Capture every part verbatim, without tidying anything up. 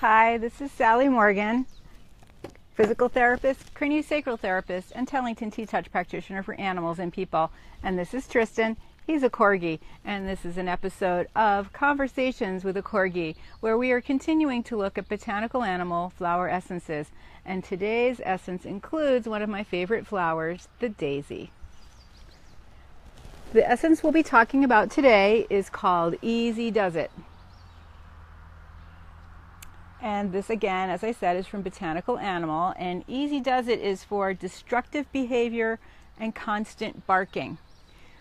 Hi, this is Sally Morgan, physical therapist, craniosacral therapist, and Tellington TTouch practitioner for animals and people. And this is Tristan. He's a Corgi, and this is an episode of Conversations with a Corgi, where we are continuing to look at botanical animal flower essences. And today's essence includes one of my favorite flowers, the daisy. The essence we'll be talking about today is called Easy Does It. And this, again, as I said, is from Botanical Animal, and Easy Does It is for destructive behavior and constant barking.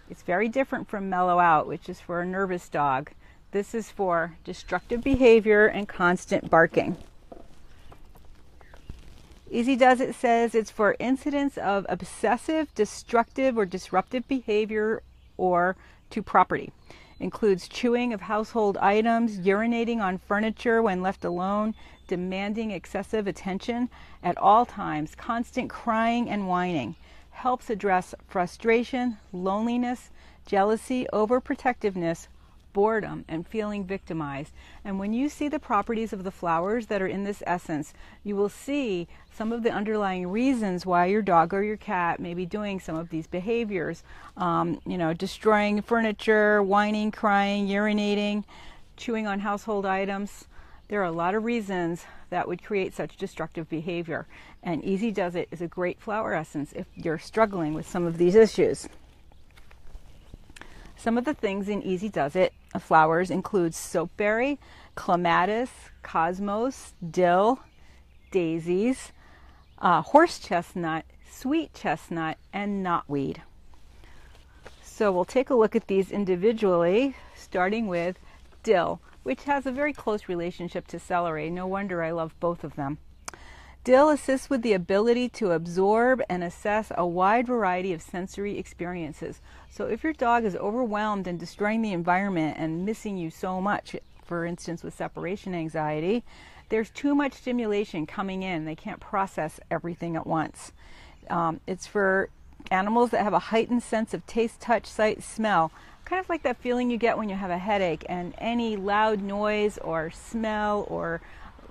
It's very different from Mellow Out, which is for a nervous dog. This is for destructive behavior and constant barking. Easy Does It says it's for incidents of obsessive, destructive, or disruptive behavior or to property. Includes chewing of household items, urinating on furniture when left alone, demanding excessive attention at all times, constant crying and whining. Helps address frustration, loneliness, jealousy, overprotectiveness, boredom, and feeling victimized. And when you see the properties of the flowers that are in this essence, you will see some of the underlying reasons why your dog or your cat may be doing some of these behaviors. Um, you know, destroying furniture, whining, crying, urinating, chewing on household items. There are a lot of reasons that would create such destructive behavior. And Easy Does It is a great flower essence if you're struggling with some of these issues. Some of the things in Easy Does It flowers include soapberry, clematis, cosmos, dill, daisies, uh, horse chestnut, sweet chestnut, and knotweed. So we'll take a look at these individually, starting with dill, which has a very close relationship to celery. No wonder I love both of them. Dill assists with the ability to absorb and assess a wide variety of sensory experiences. So if your dog is overwhelmed and destroying the environment and missing you so much, for instance with separation anxiety, there's too much stimulation coming in. They can't process everything at once. Um, it's for animals that have a heightened sense of taste, touch, sight, smell. Kind of like that feeling you get when you have a headache, and any loud noise or smell or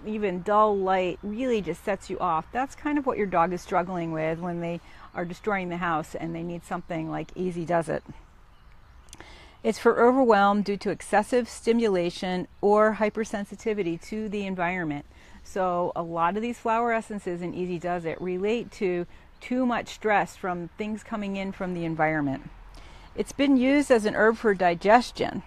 even dull light really just sets you off. That's kind of what your dog is struggling with when they are destroying the house and they need something like Easy Does It. It's for overwhelm due to excessive stimulation or hypersensitivity to the environment. So a lot of these flower essences in Easy Does It relate to too much stress from things coming in from the environment. It's been used as an herb for digestion.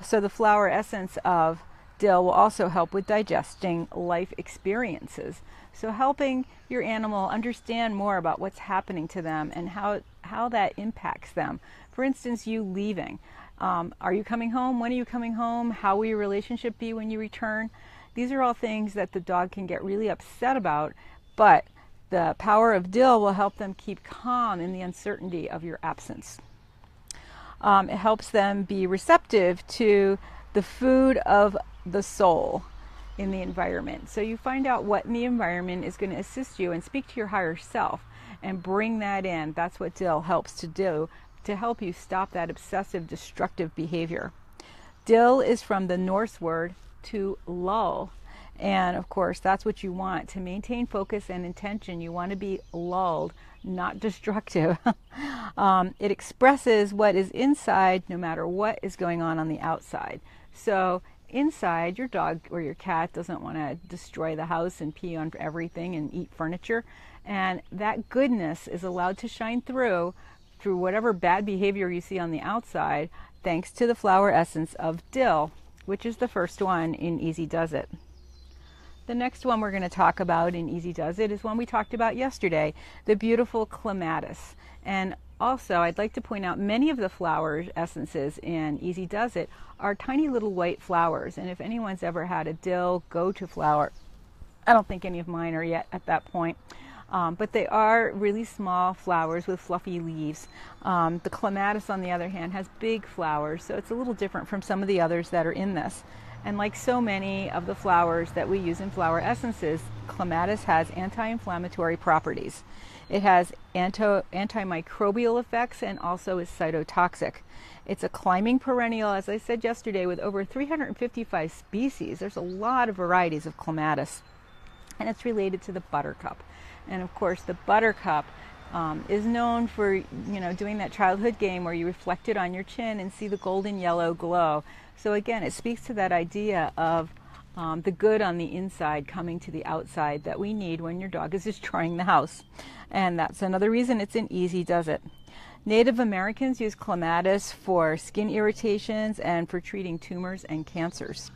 So the flower essence of dill will also help with digesting life experiences. So helping your animal understand more about what's happening to them and how, how that impacts them. For instance, you leaving. Um, are you coming home? When are you coming home? How will your relationship be when you return? These are all things that the dog can get really upset about, but the power of dill will help them keep calm in the uncertainty of your absence. Um, it helps them be receptive to the food of the soul in the environment. So you find out what in the environment is going to assist you and speak to your higher self and bring that in. That's what dill helps to do to help you stop that obsessive, destructive behavior. Dill is from the Norse word to lull. And of course, that's what you want to maintain focus and intention. You want to be lulled, not destructive. um, it expresses what is inside, no matter what is going on on the outside. So inside, your dog or your cat doesn't want to destroy the house and pee on everything and eat furniture. And that goodness is allowed to shine through, through whatever bad behavior you see on the outside, thanks to the flower essence of dill, which is the first one in Easy Does It. The next one we're going to talk about in Easy Does It is one we talked about yesterday, the beautiful clematis. And also, I'd like to point out many of the flower essences in Easy Does It are tiny little white flowers. And if anyone's ever had a dill go-to flower, I don't think any of mine are yet at that point. Um, but they are really small flowers with fluffy leaves. Um, the clematis, on the other hand, has big flowers, so it's a little different from some of the others that are in this. And like so many of the flowers that we use in flower essences, clematis has anti-inflammatory properties. It has anti antimicrobial effects and also is cytotoxic. It's a climbing perennial, as I said yesterday, with over three hundred fifty-five species. There's a lot of varieties of clematis, and it's related to the buttercup. And of course, the buttercup um, is known for, you know, doing that childhood game where you reflect it on your chin and see the golden yellow glow. So again, it speaks to that idea of Um, the good on the inside coming to the outside that we need when your dog is destroying the house. And that's another reason it's an Easy Does It. Native Americans use clematis for skin irritations and for treating tumors and cancers.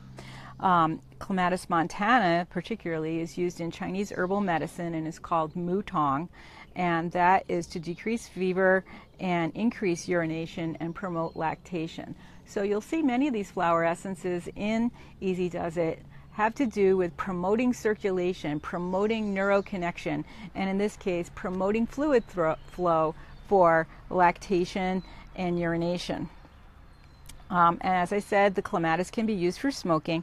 Um, clematis montana particularly is used in Chinese herbal medicine and is called mutong, and that is to decrease fever and increase urination and promote lactation. So you'll see many of these flower essences in Easy Does It have to do with promoting circulation, promoting neuroconnection, and in this case, promoting fluid flow for lactation and urination. Um, and as I said, the clematis can be used for smoking.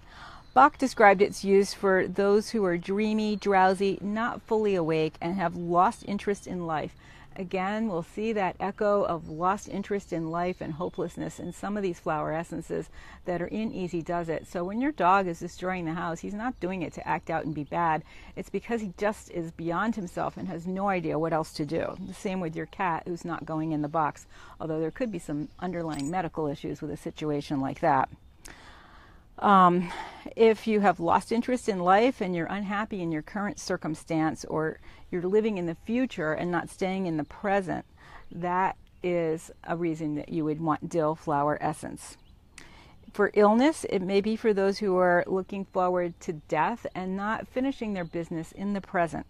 Bach described its use for those who are dreamy, drowsy, not fully awake, and have lost interest in life. Again, we'll see that echo of lost interest in life and hopelessness in some of these flower essences that are in Easy Does It. So when your dog is destroying the house, he's not doing it to act out and be bad. It's because he just is beyond himself and has no idea what else to do. The same with your cat who's not going in the box, although there could be some underlying medical issues with a situation like that. Um, if you have lost interest in life and you're unhappy in your current circumstance, or you're living in the future and not staying in the present, that is a reason that you would want dill flower essence. For illness, it may be for those who are looking forward to death and not finishing their business in the present,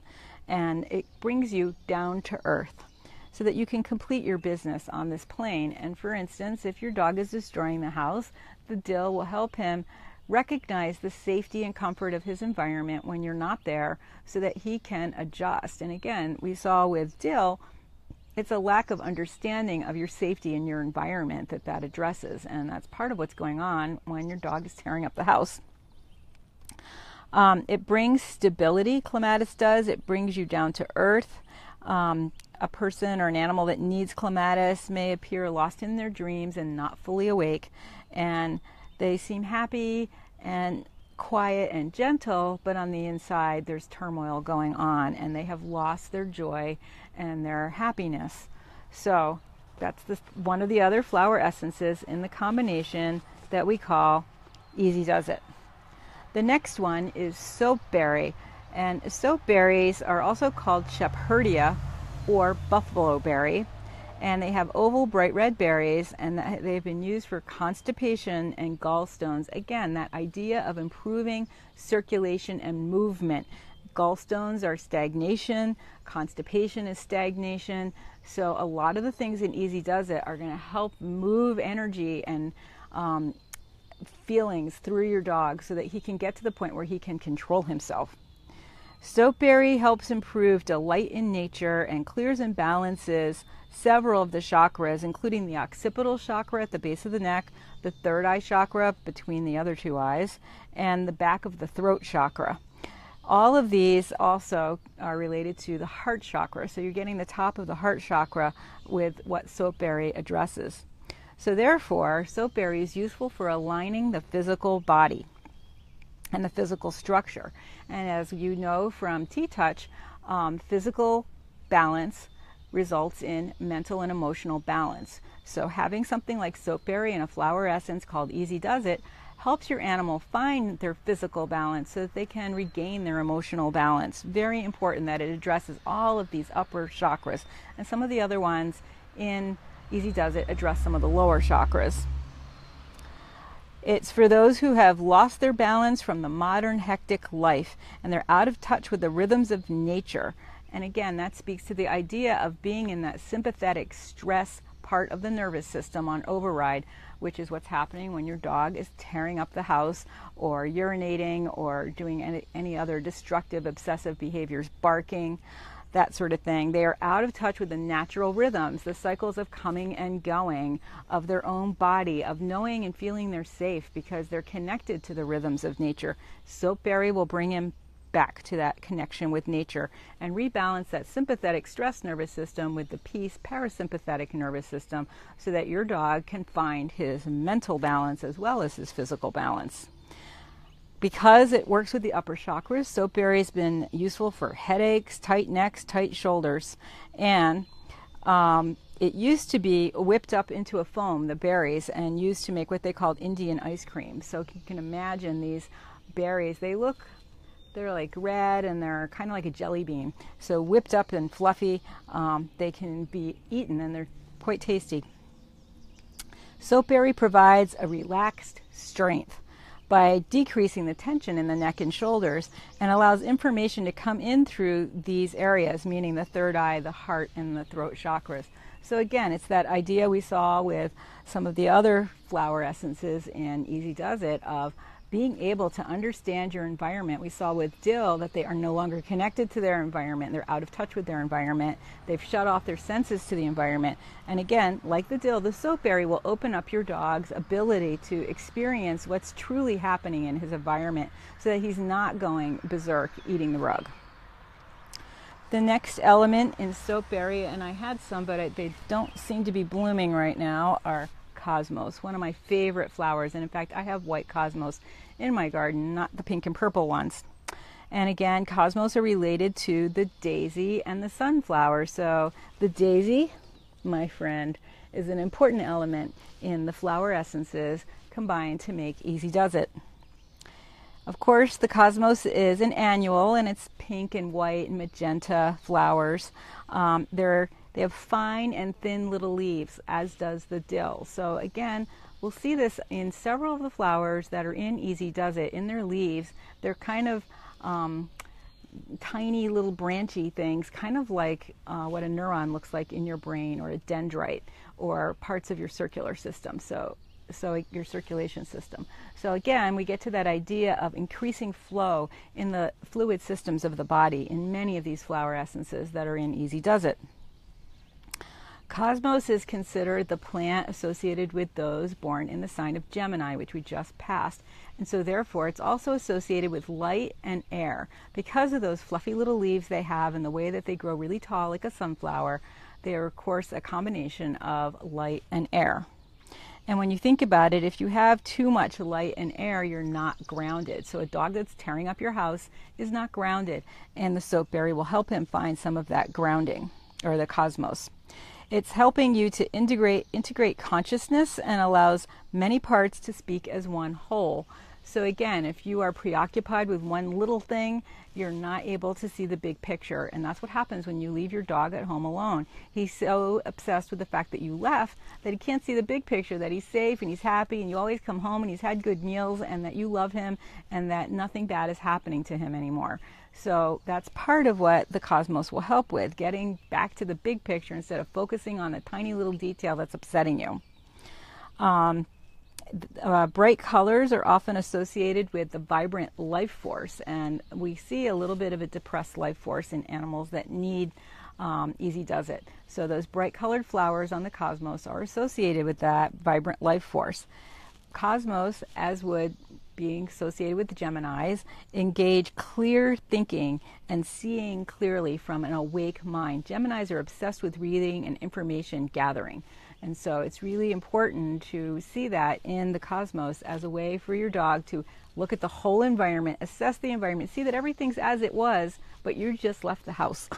and it brings you down to earth so that you can complete your business on this plane. And for instance, if your dog is destroying the house, the dill will help him recognize the safety and comfort of his environment when you're not there so that he can adjust. And again, we saw with dill, it's a lack of understanding of your safety in your environment that that addresses. And that's part of what's going on when your dog is tearing up the house. Um, it brings stability, clematis does. It brings you down to earth. Um, a person or an animal that needs clematis may appear lost in their dreams and not fully awake, and they seem happy and quiet and gentle, but on the inside there's turmoil going on, and they have lost their joy and their happiness. So that's the, one of the other flower essences in the combination that we call Easy Does It. The next one is soapberry. And soapberries are also called Shepherdia or buffalo berry, and they have oval bright red berries, and they've been used for constipation and gallstones. Again, that idea of improving circulation and movement. Gallstones are stagnation, constipation is stagnation, so a lot of the things in Easy Does It are going to help move energy and um, feelings through your dog so that he can get to the point where he can control himself. Soapberry helps improve delight in nature and clears and balances several of the chakras, including the occipital chakra at the base of the neck, the third eye chakra between the other two eyes, and the back of the throat chakra. All of these also are related to the heart chakra, so you're getting the top of the heart chakra with what soapberry addresses. So therefore, soapberry is useful for aligning the physical body and the physical structure. And as you know from TTouch, um, physical balance results in mental and emotional balance. So having something like soapberry and a flower essence called Easy Does It helps your animal find their physical balance so that they can regain their emotional balance. Very important that it addresses all of these upper chakras, and some of the other ones in Easy Does It address some of the lower chakras. It's for those who have lost their balance from the modern hectic life, and they're out of touch with the rhythms of nature. And again, that speaks to the idea of being in that sympathetic stress part of the nervous system on override, which is what's happening when your dog is tearing up the house or urinating or doing any, any other destructive, obsessive behaviors, barking. that sort of thing. They are out of touch with the natural rhythms, the cycles of coming and going, of their own body, of knowing and feeling they're safe because they're connected to the rhythms of nature. Soapberry will bring him back to that connection with nature and rebalance that sympathetic stress nervous system with the peace parasympathetic nervous system so that your dog can find his mental balance as well as his physical balance. Because it works with the upper chakras, soapberry has been useful for headaches, tight necks, tight shoulders, and um, it used to be whipped up into a foam, the berries, and used to make what they called Indian ice cream. So you can imagine these berries, they look, they're like red and they're kind of like a jelly bean. So whipped up and fluffy, um, they can be eaten and they're quite tasty. Soapberry provides a relaxed strength by decreasing the tension in the neck and shoulders and allows information to come in through these areas, meaning the third eye, the heart, and the throat chakras. So again, it's that idea we saw with some of the other flower essences in Easy Does It of being able to understand your environment. We saw with dill that they are no longer connected to their environment. They're out of touch with their environment. They've shut off their senses to the environment. And again, like the dill, the soapberry will open up your dog's ability to experience what's truly happening in his environment so that he's not going berserk eating the rug. The next element in soapberry, and I had some, but they don't seem to be blooming right now, are cosmos, one of my favorite flowers, and in fact I have white cosmos in my garden, not the pink and purple ones. And again, cosmos are related to the daisy and the sunflower. So the daisy, my friend, is an important element in the flower essences combined to make Easy Does It. Of course, the cosmos is an annual, and it's pink and white and magenta flowers. Um, they're They have fine and thin little leaves, as does the dill. So again, we'll see this in several of the flowers that are in Easy Does It. In their leaves, they're kind of um, tiny little branchy things, kind of like uh, what a neuron looks like in your brain, or a dendrite, or parts of your circular system. So, so your circulation system. So again, we get to that idea of increasing flow in the fluid systems of the body in many of these flower essences that are in Easy Does It. Cosmos is considered the plant associated with those born in the sign of Gemini, which we just passed. And so therefore, it's also associated with light and air. Because of those fluffy little leaves they have and the way that they grow really tall like a sunflower, they are, of course, a combination of light and air. And when you think about it, if you have too much light and air, you're not grounded. So a dog that's tearing up your house is not grounded. And the soapberry will help him find some of that grounding, or the cosmos. It's helping you to integrate, integrate consciousness and allows many parts to speak as one whole. So again, if you are preoccupied with one little thing, you're not able to see the big picture. And that's what happens when you leave your dog at home alone. He's so obsessed with the fact that you left that he can't see the big picture, that he's safe and he's happy and you always come home and he's had good meals and that you love him and that nothing bad is happening to him anymore. So that's part of what the cosmos will help with, getting back to the big picture instead of focusing on the tiny little detail that's upsetting you. Um, uh, bright colors are often associated with the vibrant life force, and we see a little bit of a depressed life force in animals that need um, Easy Does It. So those bright colored flowers on the cosmos are associated with that vibrant life force. Cosmos, as would being associated with the Geminis, engage clear thinking and seeing clearly from an awake mind. Geminis are obsessed with reading and information gathering. And so it's really important to see that in the cosmos as a way for your dog to look at the whole environment, assess the environment, see that everything's as it was, but you just left the house.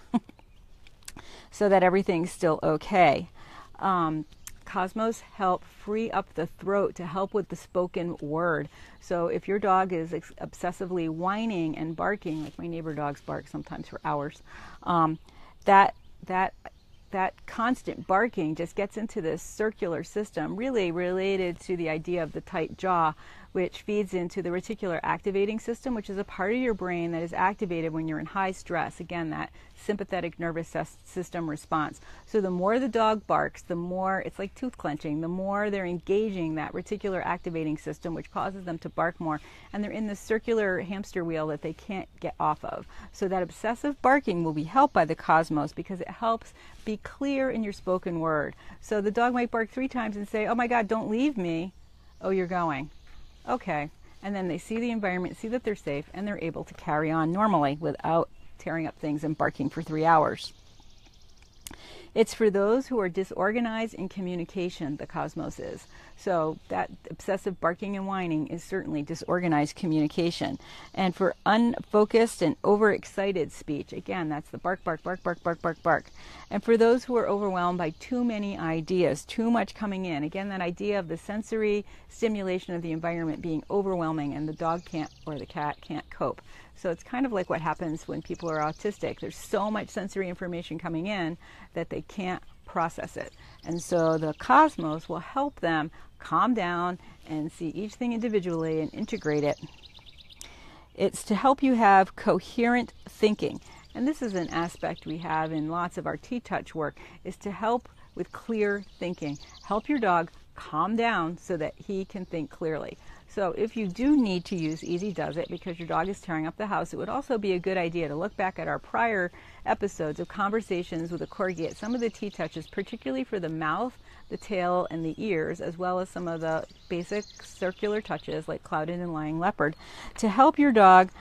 So that everything's still okay. Um, Cosmos help free up the throat to help with the spoken word. So if your dog is obsessively whining and barking, like my neighbor dogs bark sometimes for hours, um, that that that constant barking just gets into this circular system, really related to the idea of the tight jaw, which feeds into the reticular activating system, which is a part of your brain that is activated when you're in high stress. Again, that sympathetic nervous system response. So the more the dog barks, the more, it's like tooth clenching, the more they're engaging that reticular activating system, which causes them to bark more. And they're in this circular hamster wheel that they can't get off of. So that obsessive barking will be helped by the cosmos because it helps be clear in your spoken word. So the dog might bark three times and say, "Oh my God, don't leave me." "Oh, you're going." "Okay." And then they see the environment, see that they're safe, and they're able to carry on normally without tearing up things and barking for three hours. It's for those who are disorganized in communication, the cosmos is. So that obsessive barking and whining is certainly disorganized communication. And for unfocused and overexcited speech, again, that's the bark, bark, bark, bark, bark, bark, bark. And for those who are overwhelmed by too many ideas, too much coming in, again, that idea of the sensory stimulation of the environment being overwhelming and the dog can't or the cat can't cope. So it's kind of like what happens when people are autistic. There's so much sensory information coming in that they can't process it. And so the cosmos will help them calm down and see each thing individually and integrate it. It's to help you have coherent thinking. And this is an aspect we have in lots of our TTouch work, is to help with clear thinking. Help your dog calm down so that he can think clearly. So if you do need to use Easy Does It because your dog is tearing up the house, it would also be a good idea to look back at our prior episodes of Conversations with a Corgi at some of the TTouches, particularly for the mouth, the tail, and the ears, as well as some of the basic circular touches like clouded and lying leopard, to help your dog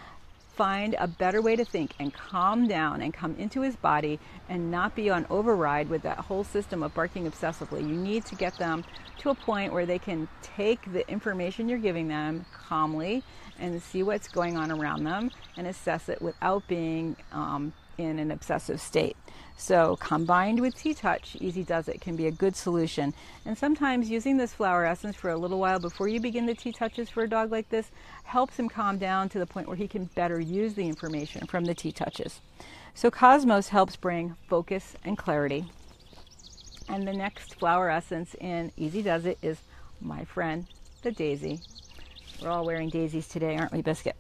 find a better way to think and calm down and come into his body and not be on override with that whole system of barking obsessively. You need to get them to a point where they can take the information you're giving them calmly and see what's going on around them and assess it without being um, in an obsessive state. So combined with TTouch, Easy Does It can be a good solution. And sometimes using this flower essence for a little while before you begin the TTouches for a dog like this helps him calm down to the point where he can better use the information from the TTouches. So cosmos helps bring focus and clarity. And the next flower essence in Easy Does It is my friend, the daisy. We're all wearing daisies today, aren't we, Biscuit?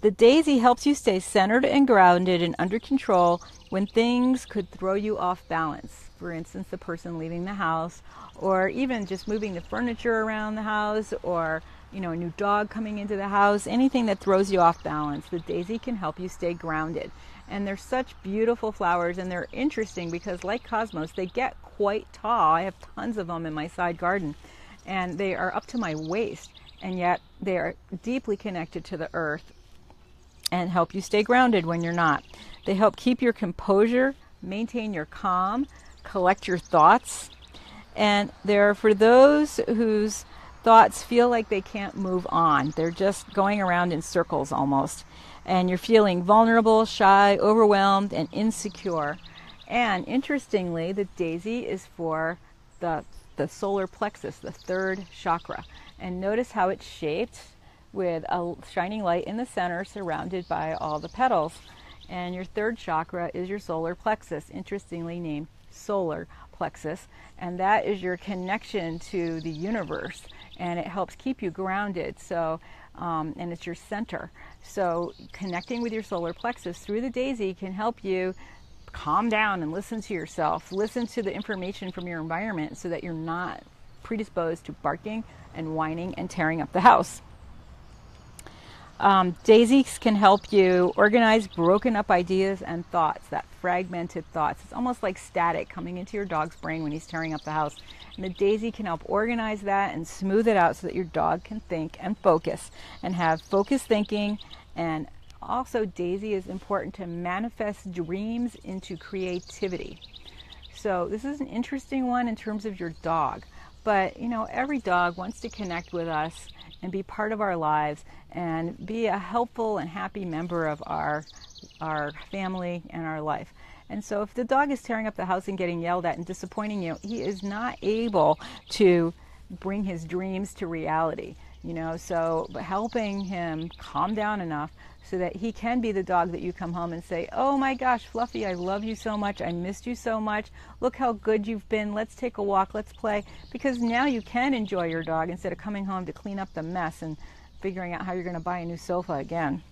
The daisy helps you stay centered and grounded and under control when things could throw you off balance. For instance, the person leaving the house, or even just moving the furniture around the house, or you know, a new dog coming into the house, anything that throws you off balance. The daisy can help you stay grounded. And they're such beautiful flowers, and they're interesting because like cosmos, they get quite tall. I have tons of them in my side garden, and they are up to my waist, and yet they are deeply connected to the earth and help you stay grounded when you're not. They help keep your composure, maintain your calm, collect your thoughts, and they're for those whose thoughts feel like they can't move on. They're just going around in circles almost, and you're feeling vulnerable, shy, overwhelmed, and insecure. And interestingly, the daisy is for the, the solar plexus, the third chakra. And notice how it's shaped, with a shining light in the center surrounded by all the petals. And your third chakra is your solar plexus, interestingly named solar plexus, and that is your connection to the universe, and it helps keep you grounded. So um, and it's your center, so connecting with your solar plexus through the daisy can help you calm down and listen to yourself, listen to the information from your environment so that you're not predisposed to barking and whining and tearing up the house. Um, daisies can help you organize broken up ideas and thoughts, that fragmented thoughts. It's almost like static coming into your dog's brain when he's tearing up the house. And the daisy can help organize that and smooth it out so that your dog can think and focus and have focused thinking. And also, daisy is important to manifest dreams into creativity. So this is an interesting one in terms of your dog. But, you know, every dog wants to connect with us and be part of our lives and be a helpful and happy member of our, our family and our life. And so if the dog is tearing up the house and getting yelled at and disappointing you, he is not able to bring his dreams to reality. you know, so but helping him calm down enough so that he can be the dog that you come home and say, oh my gosh, Fluffy, I love you so much. I missed you so much. Look how good you've been. Let's take a walk. Let's play. Because now you can enjoy your dog instead of coming home to clean up the mess and figuring out how you're going to buy a new sofa again.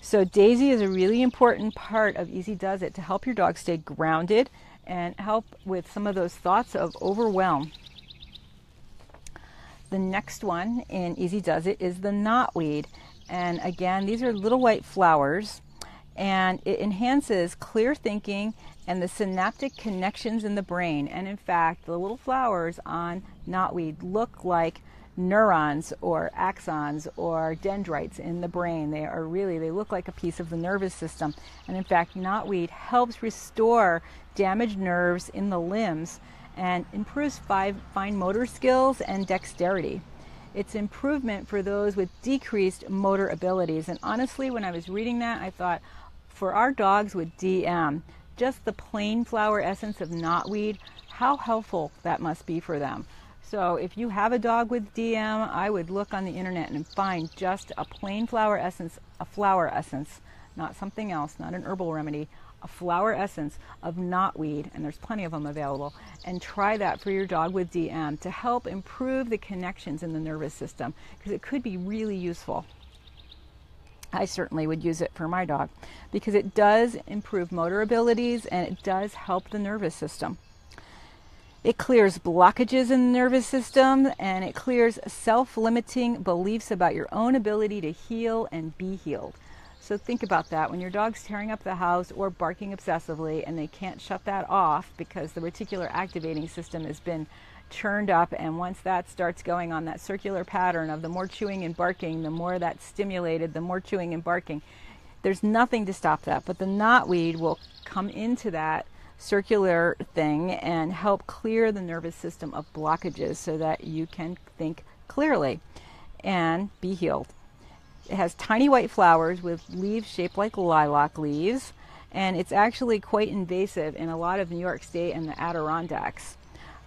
So Daisy is a really important part of Easy Does It to help your dog stay grounded and help with some of those thoughts of overwhelm. The next one in Easy Does It is the knotweed. And again, these are little white flowers, and it enhances clear thinking and the synaptic connections in the brain. And in fact, the little flowers on knotweed look like neurons or axons or dendrites in the brain. They are really, they look like a piece of the nervous system. And in fact, knotweed helps restore damaged nerves in the limbs and improves fine motor skills and dexterity. It's improvement for those with decreased motor abilities. And honestly, when I was reading that, I thought, for our dogs with D M, just the plain flower essence of knotweed, how helpful that must be for them. So if you have a dog with D M, I would look on the internet and find just a plain flower essence, a flower essence, not something else, not an herbal remedy, a flower essence of knotweed, and there's plenty of them available, and try that for your dog with D M to help improve the connections in the nervous system, because it could be really useful. I certainly would use it for my dog because it does improve motor abilities and it does help the nervous system. It clears blockages in the nervous system, and it clears self-limiting beliefs about your own ability to heal and be healed. So think about that. When your dog's tearing up the house or barking obsessively and they can't shut that off because the reticular activating system has been churned up, and once that starts going on that circular pattern of the more chewing and barking, the more that's stimulated, the more chewing and barking, there's nothing to stop that. But the knotweed will come into that circular thing and help clear the nervous system of blockages so that you can think clearly and be healed. It has tiny white flowers with leaves shaped like lilac leaves, and it's actually quite invasive in a lot of New York State and the Adirondacks.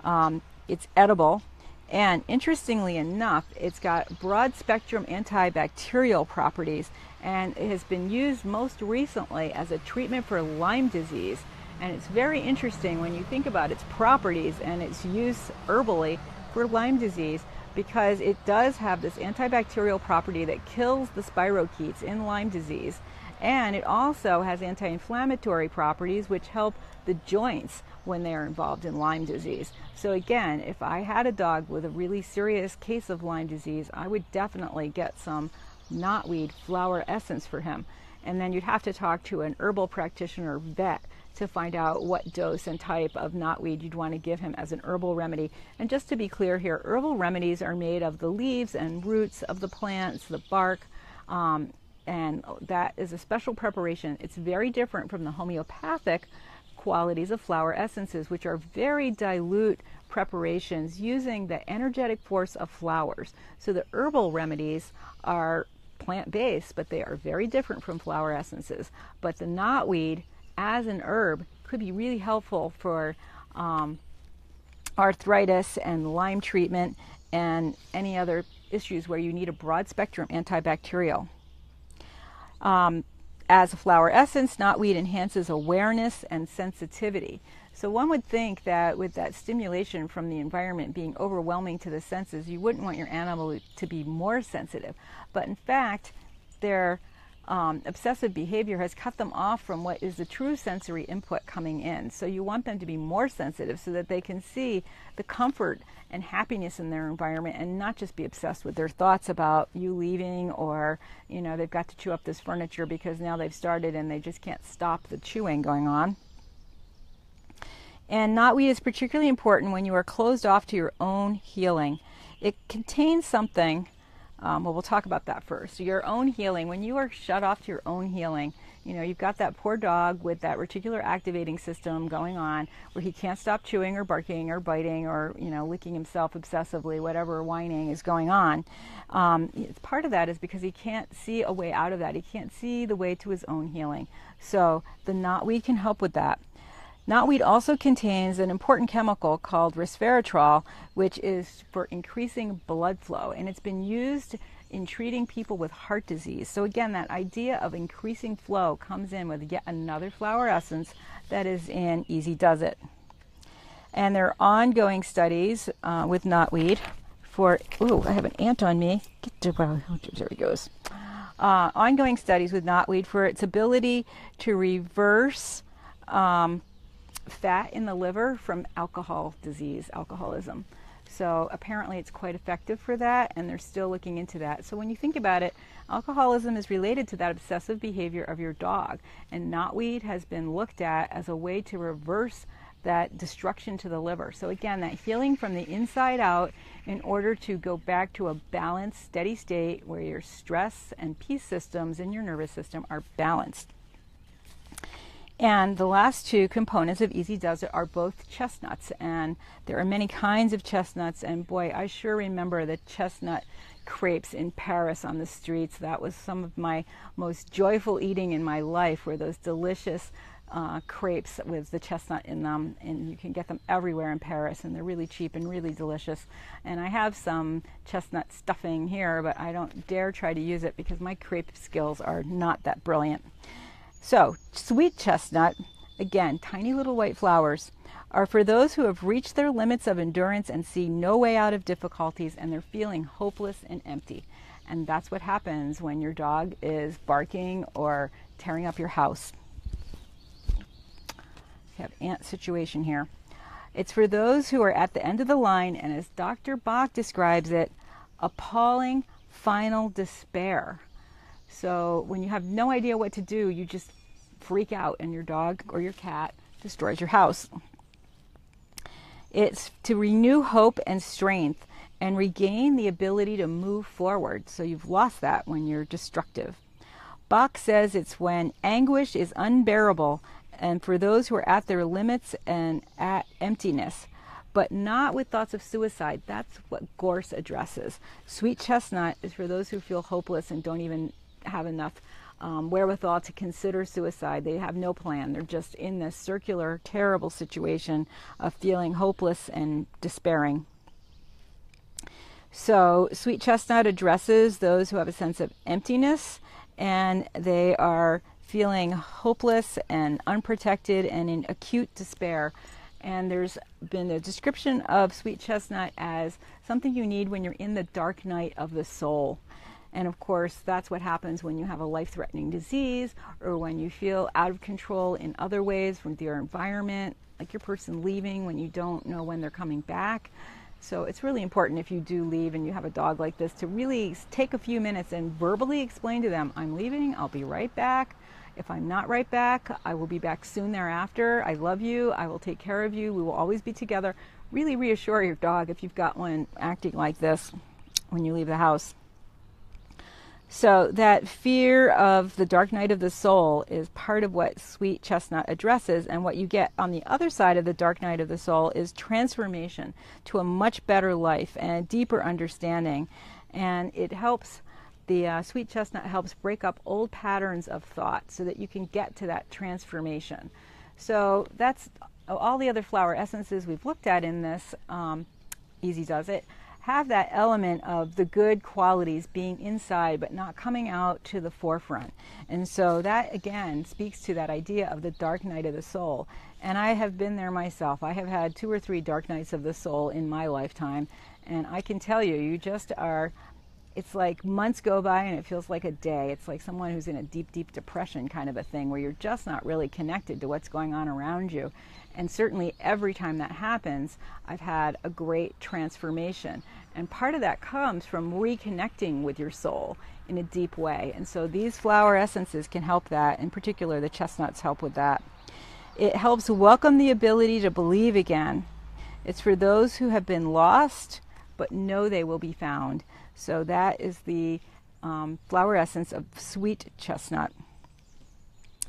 Um, it's edible, and interestingly enough, it's got broad spectrum antibacterial properties, and it has been used most recently as a treatment for Lyme disease. And it's very interesting when you think about its properties and its use herbally for Lyme disease, because it does have this antibacterial property that kills the spirochetes in Lyme disease. And it also has anti-inflammatory properties which help the joints when they are involved in Lyme disease. So again, if I had a dog with a really serious case of Lyme disease, I would definitely get some knotweed flower essence for him. And then you'd have to talk to an herbal practitioner vet to find out what dose and type of knotweed you'd want to give him as an herbal remedy. And just to be clear here, herbal remedies are made of the leaves and roots of the plants, the bark, um, and that is a special preparation. It's very different from the homeopathic qualities of flower essences, which are very dilute preparations using the energetic force of flowers. So the herbal remedies are plant-based, but they are very different from flower essences. But the knotweed as an herb could be really helpful for um, arthritis and Lyme treatment and any other issues where you need a broad spectrum antibacterial. Um, as a flower essence, knotweed enhances awareness and sensitivity. So one would think that with that stimulation from the environment being overwhelming to the senses, you wouldn't want your animal to be more sensitive. But in fact, they're Um, obsessive behavior has cut them off from what is the true sensory input coming in. So you want them to be more sensitive so that they can see the comfort and happiness in their environment and not just be obsessed with their thoughts about you leaving, or, you know, they've got to chew up this furniture because now they've started and they just can't stop the chewing going on. And knotweed is particularly important when you are closed off to your own healing. It contains something Um, well, we'll talk about that first. Your own healing. When you are shut off to your own healing, you know, you've got that poor dog with that reticular activating system going on where he can't stop chewing or barking or biting or, you know, licking himself obsessively, whatever whining is going on. Um, part of that is because he can't see a way out of that. He can't see the way to his own healing. So the knotweed can help with that. Knotweed also contains an important chemical called resveratrol, which is for increasing blood flow, and it's been used in treating people with heart disease. So again, that idea of increasing flow comes in with yet another flower essence that is in Easy Does It. And there are ongoing studies uh, with knotweed for, ooh, I have an ant on me. Get to, well, there he goes. Uh, ongoing studies with knotweed for its ability to reverse um, fat in the liver from alcohol disease, alcoholism. So apparently it's quite effective for that, and they're still looking into that. So when you think about it, alcoholism is related to that obsessive behavior of your dog, and knotweed has been looked at as a way to reverse that destruction to the liver. So again, that healing from the inside out in order to go back to a balanced, steady state where your stress and peace systems in your nervous system are balanced. And the last two components of Easy Does It are both chestnuts, and there are many kinds of chestnuts, and boy, I sure remember the chestnut crepes in Paris on the streets. That was some of my most joyful eating in my life, were those delicious uh, crepes with the chestnut in them, and you can get them everywhere in Paris, and they're really cheap and really delicious. And I have some chestnut stuffing here, but I don't dare try to use it because my crepe skills are not that brilliant. So, sweet chestnut, again, tiny little white flowers, are for those who have reached their limits of endurance and see no way out of difficulties, and they're feeling hopeless and empty. And that's what happens when your dog is barking or tearing up your house. We have ant situation here. It's for those who are at the end of the line, and as Doctor Bach describes it, appalling final despair. So when you have no idea what to do, you just freak out and your dog or your cat destroys your house. It's to renew hope and strength and regain the ability to move forward. So you've lost that when you're destructive. Bach says it's when anguish is unbearable and for those who are at their limits and at emptiness, but not with thoughts of suicide. That's what gorse addresses. Sweet chestnut is for those who feel hopeless and don't even have enough um, wherewithal to consider suicide. They have no plan. They're just in this circular, terrible situation of feeling hopeless and despairing. So sweet chestnut addresses those who have a sense of emptiness, and they are feeling hopeless and unprotected and in acute despair. And there's been a description of sweet chestnut as something you need when you're in the dark night of the soul. And of course, that's what happens when you have a life-threatening disease or when you feel out of control in other ways from your environment, like your person leaving when you don't know when they're coming back. So it's really important if you do leave and you have a dog like this to really take a few minutes and verbally explain to them, I'm leaving, I'll be right back. If I'm not right back, I will be back soon thereafter. I love you, I will take care of you, we will always be together. Really reassure your dog if you've got one acting like this when you leave the house. So that fear of the dark night of the soul is part of what sweet chestnut addresses, and what you get on the other side of the dark night of the soul is transformation to a much better life and a deeper understanding. And it helps, the uh, sweet chestnut helps break up old patterns of thought so that you can get to that transformation. So that's all the other flower essences we've looked at in this um, Easy Does It. Have that element of the good qualities being inside but not coming out to the forefront. And so that again speaks to that idea of the dark night of the soul. And I have been there myself. I have had two or three dark nights of the soul in my lifetime, and I can tell you, you just are, it's like months go by and it feels like a day. It's like someone who's in a deep, deep depression kind of a thing where you're just not really connected to what's going on around you. And certainly every time that happens, I've had a great transformation. And part of that comes from reconnecting with your soul in a deep way. And so these flower essences can help that. In particular, the chestnuts help with that. It helps welcome the ability to believe again. It's for those who have been lost, but know they will be found. So that is the um, flower essence of sweet chestnut.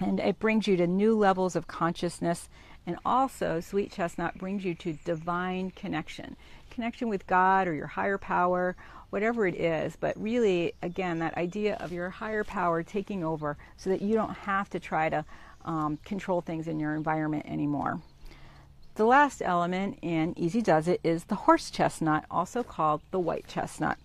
And it brings you to new levels of consciousness. And also, sweet chestnut brings you to divine connection. Connection with God or your higher power, whatever it is. But really, again, that idea of your higher power taking over so that you don't have to try to um, control things in your environment anymore. The last element in Easy Does It is the horse chestnut, also called the white chestnut.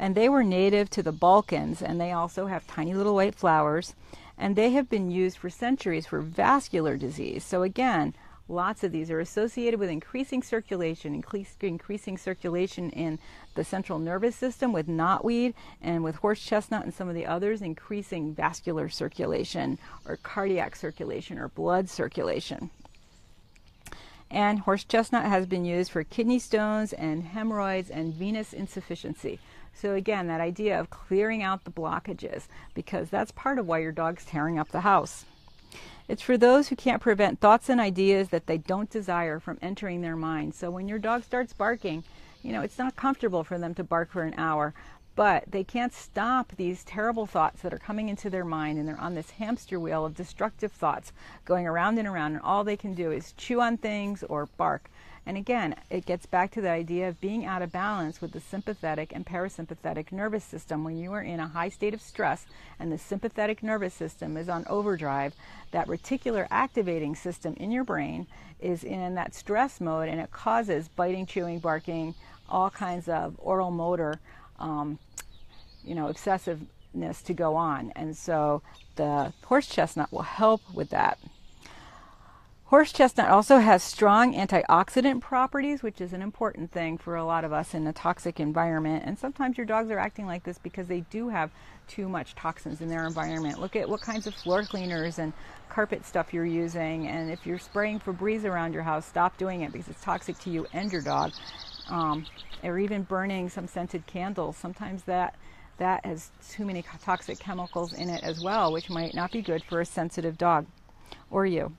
and they were native to the Balkans, and they also have tiny little white flowers, and they have been used for centuries for vascular disease. So again, lots of these are associated with increasing circulation, increase, increasing circulation in the central nervous system with knotweed and with horse chestnut and some of the others, increasing vascular circulation or cardiac circulation or blood circulation. And horse chestnut has been used for kidney stones and hemorrhoids and venous insufficiency. So again, that idea of clearing out the blockages, because that's part of why your dog's tearing up the house. It's for those who can't prevent thoughts and ideas that they don't desire from entering their mind. So when your dog starts barking, you know, it's not comfortable for them to bark for an hour, but they can't stop these terrible thoughts that are coming into their mind, and they're on this hamster wheel of destructive thoughts going around and around, and all they can do is chew on things or bark. And again, it gets back to the idea of being out of balance with the sympathetic and parasympathetic nervous system. When you are in a high state of stress and the sympathetic nervous system is on overdrive, that reticular activating system in your brain is in that stress mode, and it causes biting, chewing, barking, all kinds of oral motor, um, you know, obsessiveness to go on. And so the horse chestnut will help with that. Horse chestnut also has strong antioxidant properties, which is an important thing for a lot of us in a toxic environment. And sometimes your dogs are acting like this because they do have too much toxins in their environment. Look at what kinds of floor cleaners and carpet stuff you're using. And if you're spraying Febreze around your house, stop doing it because it's toxic to you and your dog. Um, or even burning some scented candles. Sometimes that, that has too many toxic chemicals in it as well, which might not be good for a sensitive dog or you.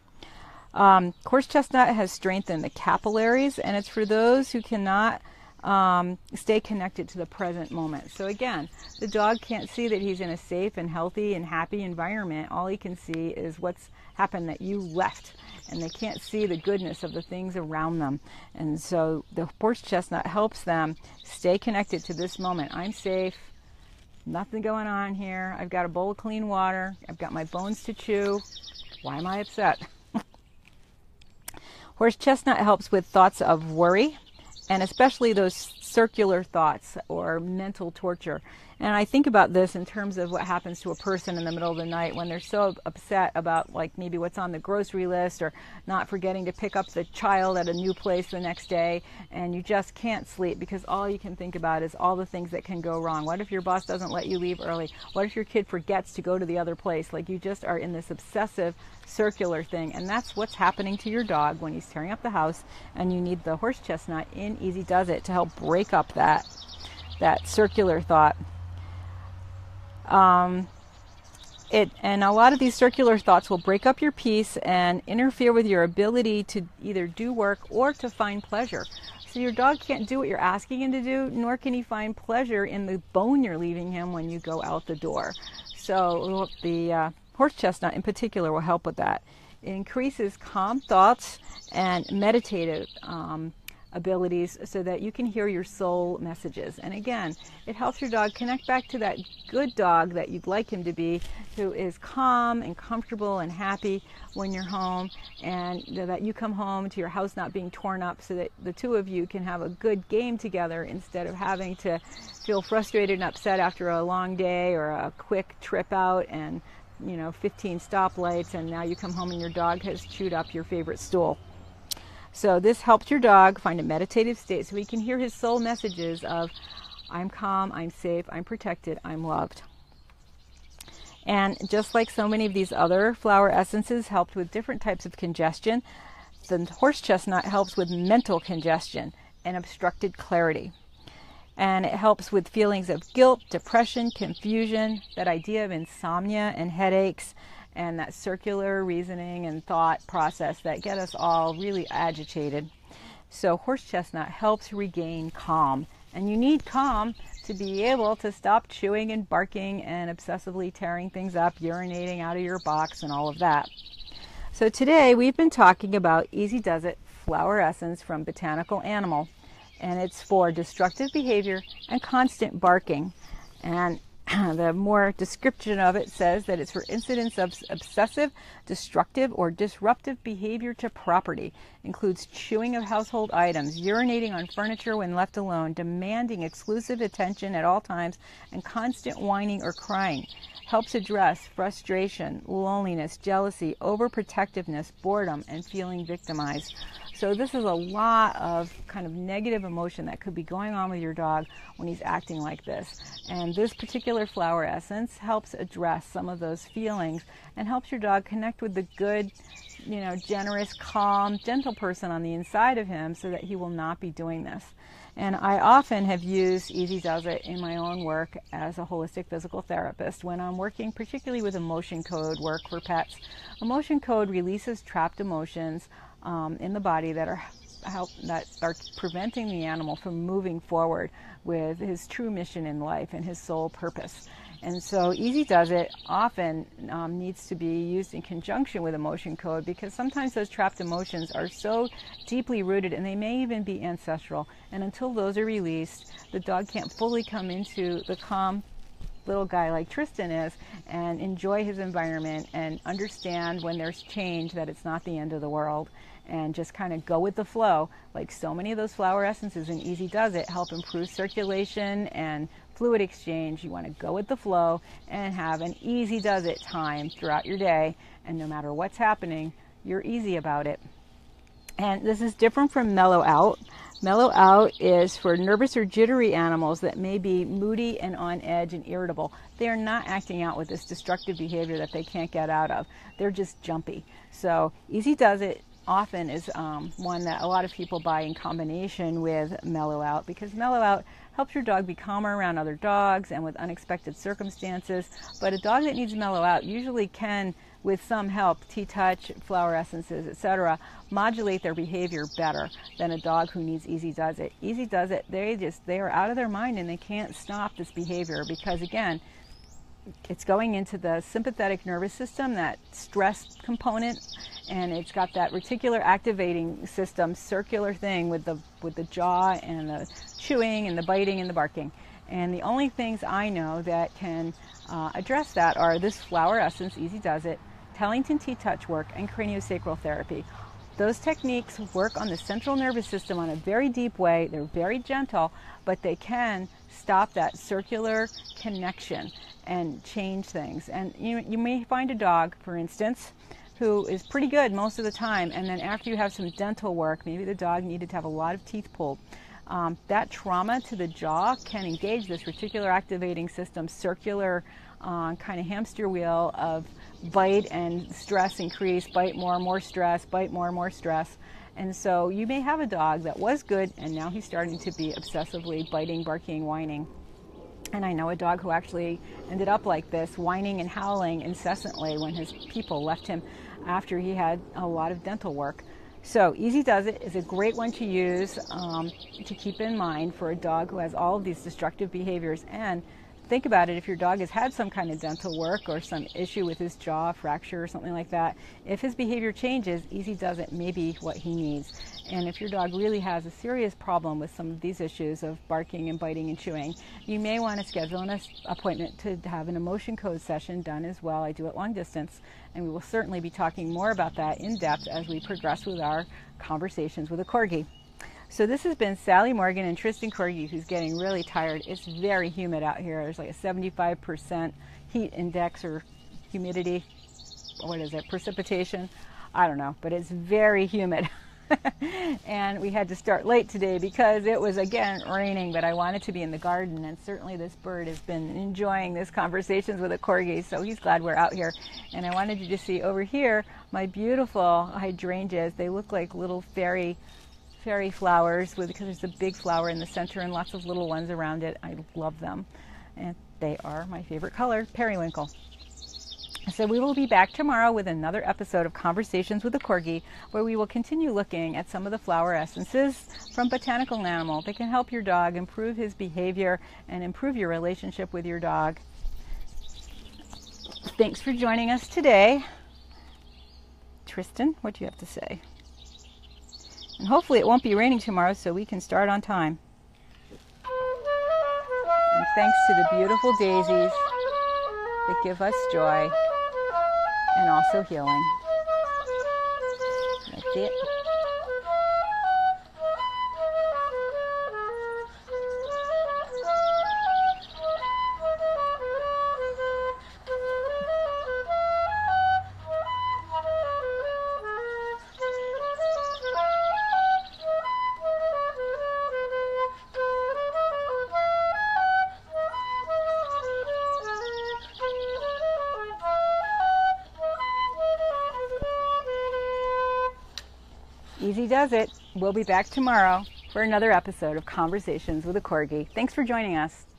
Um, horse chestnut has strengthened the capillaries, and it's for those who cannot um, stay connected to the present moment. So again, the dog can't see that he's in a safe and healthy and happy environment. All he can see is what's happened that you left, and they can't see the goodness of the things around them. And so the horse chestnut helps them stay connected to this moment. I'm safe. Nothing going on here. I've got a bowl of clean water. I've got my bones to chew. Why am I upset? Horse chestnut helps with thoughts of worry, and especially those circular thoughts or mental torture. And I think about this in terms of what happens to a person in the middle of the night when they're so upset about, like, maybe what's on the grocery list or not forgetting to pick up the child at a new place the next day, and you just can't sleep because all you can think about is all the things that can go wrong. What if your boss doesn't let you leave early? What if your kid forgets to go to the other place? Like, you just are in this obsessive circular thing, and that's what's happening to your dog when he's tearing up the house, and you need the horse chestnut in Easy Does It to help break up that, that circular thought. Um, it, and a lot of these circular thoughts will break up your peace and interfere with your ability to either do work or to find pleasure. So your dog can't do what you're asking him to do, nor can he find pleasure in the bone you're leaving him when you go out the door. So the uh, horse chestnut in particular will help with that. It increases calm thoughts and meditative um, abilities so that you can hear your soul messages. And again, it helps your dog connect back to that good dog that you'd like him to be, who is calm and comfortable and happy when you're home, and that you come home to your house not being torn up, so that the two of you can have a good game together instead of having to feel frustrated and upset after a long day or a quick trip out and, you know, fifteen stoplights, and now you come home and your dog has chewed up your favorite stool. So this helps your dog find a meditative state so he can hear his soul messages of, I'm calm, I'm safe, I'm protected, I'm loved. And just like so many of these other flower essences helped with different types of congestion, the horse chestnut helps with mental congestion and obstructed clarity. And it helps with feelings of guilt, depression, confusion, that idea of insomnia and headaches, and that circular reasoning and thought process that get us all really agitated. So horse chestnut helps regain calm, and you need calm to be able to stop chewing and barking and obsessively tearing things up, urinating out of your box and all of that. So today we've been talking about Easy Does It flower essence from Botanical Animal, and it's for destructive behavior and constant barking. And The more description of it says that it's for incidents of obsessive, destructive, or disruptive behavior to property. Includes chewing of household items, urinating on furniture when left alone, demanding exclusive attention at all times, and constant whining or crying. Helps address frustration, loneliness, jealousy, overprotectiveness, boredom, and feeling victimized. So this is a lot of kind of negative emotion that could be going on with your dog when he's acting like this. And this particular flower essence helps address some of those feelings and helps your dog connect with the good, you know, generous, calm, gentle person on the inside of him so that he will not be doing this. And I often have used Easy Does It in my own work as a holistic physical therapist when I'm working particularly with emotion code work for pets. Emotion code releases trapped emotions um, in the body that are help that are preventing the animal from moving forward with his true mission in life and his sole purpose. And so Easy Does It often um, needs to be used in conjunction with emotion code, because sometimes those trapped emotions are so deeply rooted and they may even be ancestral. And until those are released, the dog can't fully come into the calm little guy like Tristan is and enjoy his environment and understand when there's change that it's not the end of the world, and just kind of go with the flow. Like so many of those flower essences in Easy Does It help improve circulation and fluid exchange. You want to go with the flow and have an Easy Does It time throughout your day, and no matter what's happening, you're easy about it. And this is different from Mellow Out. Mellow Out is for nervous or jittery animals that may be moody and on edge and irritable. They are not acting out with this destructive behavior that they can't get out of. They're just jumpy. So Easy Does It often is um, one that a lot of people buy in combination with Mellow Out, because Mellow Out helps your dog be calmer around other dogs and with unexpected circumstances. But a dog that needs Mellow Out usually can, with some help, T-touch, flower essences, et cetera, modulate their behavior better than a dog who needs Easy Does It. Easy Does It, they just, they are out of their mind and they can't stop this behavior, because again, it's going into the sympathetic nervous system, that stress component, and it's got that reticular activating system, circular thing with the, with the jaw and the chewing and the biting and the barking. And the only things I know that can uh, address that are this flower essence, Easy Does It, Tellington TTouch work, and craniosacral therapy. Those techniques work on the central nervous system on a very deep way. They're very gentle, but they can stop that circular connection and change things. And you, you may find a dog, for instance, who is pretty good most of the time, and then after you have some dental work, maybe the dog needed to have a lot of teeth pulled. Um, that trauma to the jaw can engage this reticular activating system, circular uh, kind of hamster wheel of bite and stress increase, bite more, more stress, bite more, more stress. And so you may have a dog that was good and now he's starting to be obsessively biting, barking, whining. And I know a dog who actually ended up like this, whining and howling incessantly when his people left him after he had a lot of dental work. So Easy Does It is a great one to use um, to keep in mind for a dog who has all of these destructive behaviors. And think about it, if your dog has had some kind of dental work or some issue with his jaw, fracture or something like that, if his behavior changes, Easy Does It may be what he needs. And if your dog really has a serious problem with some of these issues of barking and biting and chewing, you may want to schedule an appointment to have an emotion code session done as well. I do it long distance, and we will certainly be talking more about that in depth as we progress with our conversations with a corgi. So this has been Sally Morgan and Tristan Corgi, who's getting really tired. It's very humid out here. There's like a seventy-five percent heat index or humidity. What is it? Precipitation? I don't know, but it's very humid. And we had to start late today because it was again raining, but I wanted to be in the garden, and certainly this bird has been enjoying this Conversations with a Corgi, so he's glad we're out here. And I wanted you to see over here my beautiful hydrangeas. They look like little fairy fairy flowers with, because there's a big flower in the center and lots of little ones around it. I love them, and they are my favorite color, periwinkle. So we will be back tomorrow with another episode of Conversations with a Corgi, where we will continue looking at some of the flower essences from Botanical Animal that can help your dog improve his behavior and improve your relationship with your dog. Thanks for joining us today. Tristan, what do you have to say? And hopefully it won't be raining tomorrow so we can start on time. And thanks to the beautiful daisies that give us joy and also healing. That's it. Easy does it. We'll be back tomorrow for another episode of Conversations with a Corgi. Thanks for joining us.